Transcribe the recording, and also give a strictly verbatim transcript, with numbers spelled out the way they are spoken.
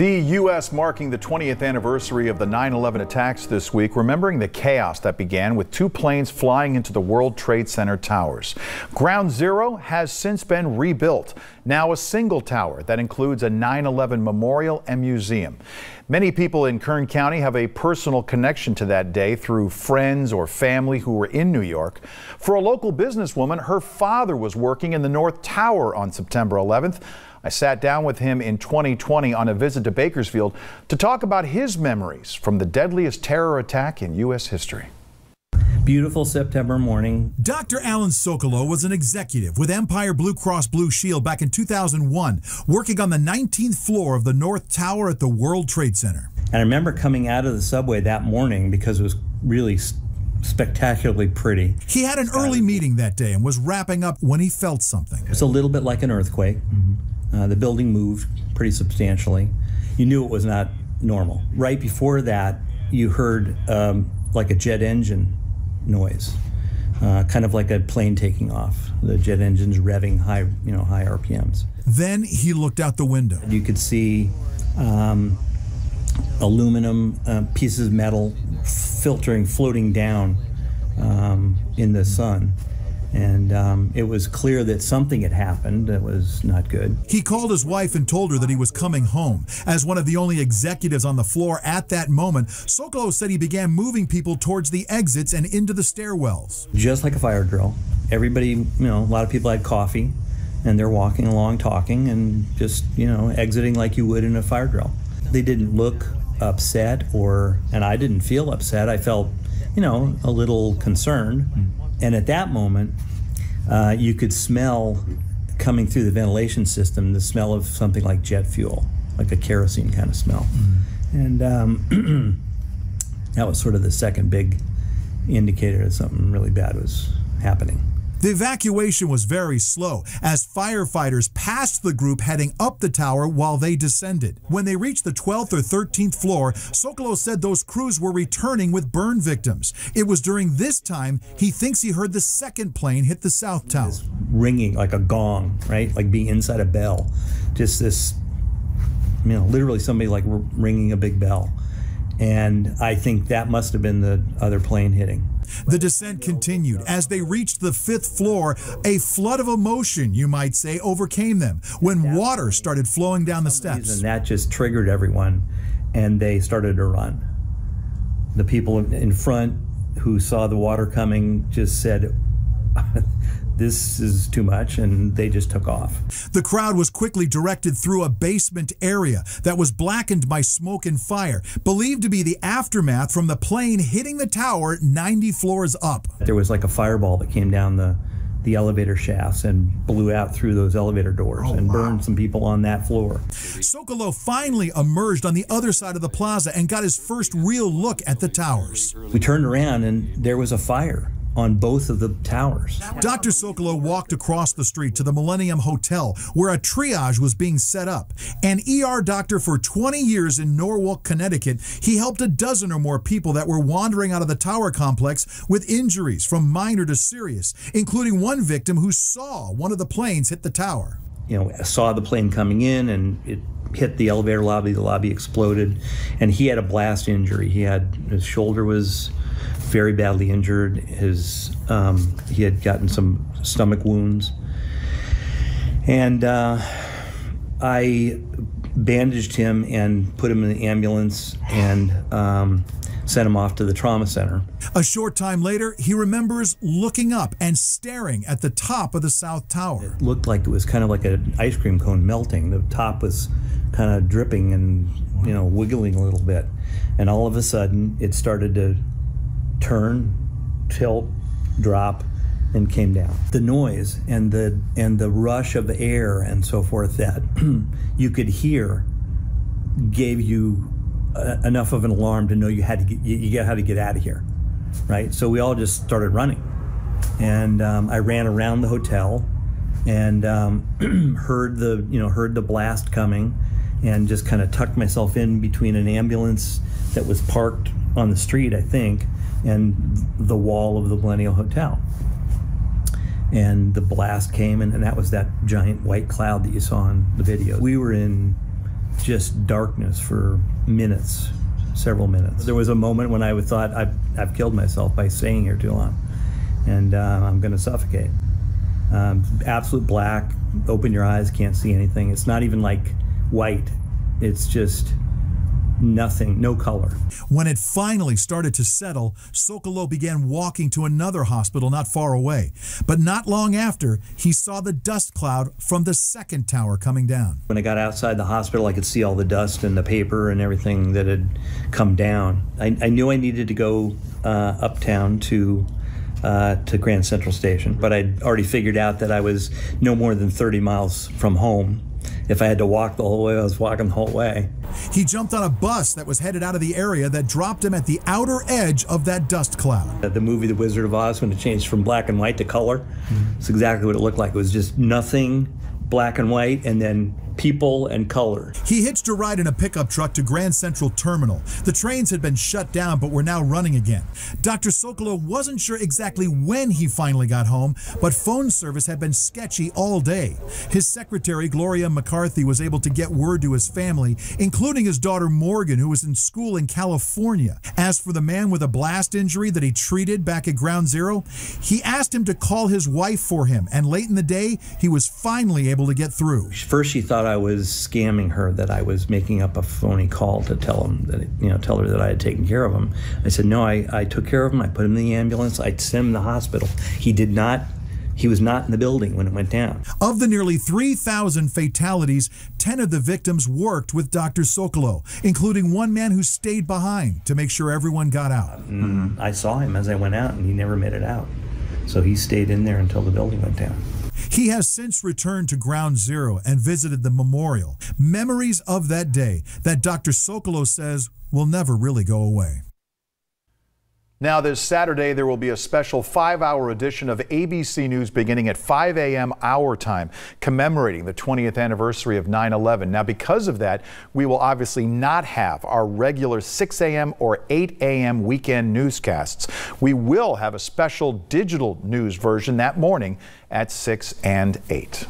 The U S marking the twentieth anniversary of the nine eleven attacks this week, remembering the chaos that began with two planes flying into the World Trade Center towers. Ground Zero has since been rebuilt, now a single tower that includes a nine eleven memorial and museum. Many people in Kern County have a personal connection to that day through friends or family who were in New York. For a local businesswoman, her father was working in the North Tower on September eleventh. I sat down with him in twenty twenty on a visit to Bakersfield to talk about his memories from the deadliest terror attack in U S history. Beautiful September morning. Doctor Alan Sokolow was an executive with Empire Blue Cross Blue Shield back in two thousand one, working on the nineteenth floor of the North Tower at the World Trade Center. And I remember coming out of the subway that morning because it was really spectacularly pretty. He had an early meeting that day and was wrapping up when he felt something. It's a little bit like an earthquake. Uh, the building moved pretty substantially. You knew it was not normal. Right before that, you heard um, like a jet engine noise, uh, kind of like a plane taking off. The jet engine's revving high, you know, high R P Ms. Then he looked out the window. You could see um, aluminum uh, pieces of metal filtering, floating down um, in the sun. And um, it was clear that something had happened that was not good. He called his wife and told her that he was coming home. As one of the only executives on the floor at that moment, Sokolow said he began moving people towards the exits and into the stairwells. Just like a fire drill. Everybody, you know, a lot of people had coffee, and they're walking along talking and just, you know, exiting like you would in a fire drill. They didn't look upset or, and I didn't feel upset. I felt, you know, a little concerned. And at that moment, uh, you could smell, coming through the ventilation system, the smell of something like jet fuel, like a kerosene kind of smell. Mm-hmm. And um, that was sort of the second big indicator that something really bad was happening. The evacuation was very slow as firefighters passed the group heading up the tower while they descended. When they reached the twelfth or thirteenth floor, Sokolow said those crews were returning with burn victims. It was during this time he thinks he heard the second plane hit the South Tower. It's ringing like a gong, right? Like being inside a bell. Just this, you know, literally somebody like ringing a big bell. And I think that must have been the other plane hitting. The descent continued. As they reached the fifth floor, a flood of emotion, you might say, overcame them when water started flowing down the steps. And that just triggered everyone, and they started to run. The people in front who saw the water coming just said, this is too much, and they just took off. The crowd was quickly directed through a basement area that was blackened by smoke and fire, believed to be the aftermath from the plane hitting the tower ninety floors up. There was like a fireball that came down the, the elevator shafts and blew out through those elevator doors oh, and wow. burned some people on that floor. Sokolow finally emerged on the other side of the plaza and got his first real look at the towers. We turned around, and there was a fire on both of the towers. Doctor Sokolow walked across the street to the Millennium Hotel, where a triage was being set up. An E R doctor for twenty years in Norwalk, Connecticut, he helped a dozen or more people that were wandering out of the tower complex with injuries from minor to serious, including one victim who saw one of the planes hit the tower. You know, I saw the plane coming in, and it hit the elevator lobby, the lobby exploded, and he had a blast injury. He had, his shoulder was very badly injured. His um, he had gotten some stomach wounds, and uh, I bandaged him and put him in the ambulance and um, sent him off to the trauma center. A short time later, he remembers looking up and staring at the top of the South Tower. It looked like it was kind of like an ice cream cone melting. The top was kind of dripping and, you know, wiggling a little bit, and all of a sudden it started to turn, tilt, drop, and came down. The noise and the and the rush of the air and so forth that you could hear gave you uh, enough of an alarm to know you had to get, you, you had to get out of here, right? So we all just started running, and um, I ran around the hotel and um, heard the you know heard the blast coming, and just kind of tucked myself in between an ambulance that was parked on the street, I think, and the wall of the Millennium Hotel. And the blast came, and, and that was that giant white cloud that you saw in the video. We were in just darkness for minutes, several minutes. There was a moment when I thought, I've, I've killed myself by staying here too long, and uh, I'm going to suffocate. Um, absolute black, open your eyes, can't see anything. It's not even like white. It's just nothing, no color. When it finally started to settle, Sokolow began walking to another hospital not far away. But not long after, he saw the dust cloud from the second tower coming down. When I got outside the hospital, I could see all the dust and the paper and everything that had come down. I, I knew I needed to go uh, uptown to Uh, to Grand Central Station, but I'd already figured out that I was no more than thirty miles from home. If I had to walk the whole way, I was walking the whole way. He jumped on a bus that was headed out of the area that dropped him at the outer edge of that dust cloud. The movie The Wizard of Oz, when it changed from black and white to color, mm-hmm. It's exactly what it looked like. It was just nothing, black and white, and then people and color. He hitched a ride in a pickup truck to Grand Central Terminal. The trains had been shut down but were now running again. Doctor Sokolow wasn't sure exactly when he finally got home, but phone service had been sketchy all day. His secretary, Gloria McCarthy, was able to get word to his family, including his daughter Morgan, who was in school in California. As for the man with a blast injury that he treated back at Ground Zero, he asked him to call his wife for him, and late in the day, he was finally able to get through. First, she thought I was scamming her, that I was making up a phony call to tell him that, you know, tell her that I had taken care of him. I said, no, I, I took care of him. I put him in the ambulance. I sent him to the hospital. He did not, he was not in the building when it went down. Of the nearly three thousand fatalities, ten of the victims worked with Doctor Sokolow, including one man who stayed behind to make sure everyone got out. Mm, I saw him as I went out, and he never made it out. So he stayed in there until the building went down. He has since returned to Ground Zero and visited the memorial. Memories of that day that Doctor Sokolow says will never really go away. Now this Saturday, there will be a special five-hour edition of A B C News beginning at five A M our time, commemorating the twentieth anniversary of nine eleven. Now, because of that, we will obviously not have our regular six A M or eight A M weekend newscasts. We will have a special digital news version that morning at six and eight.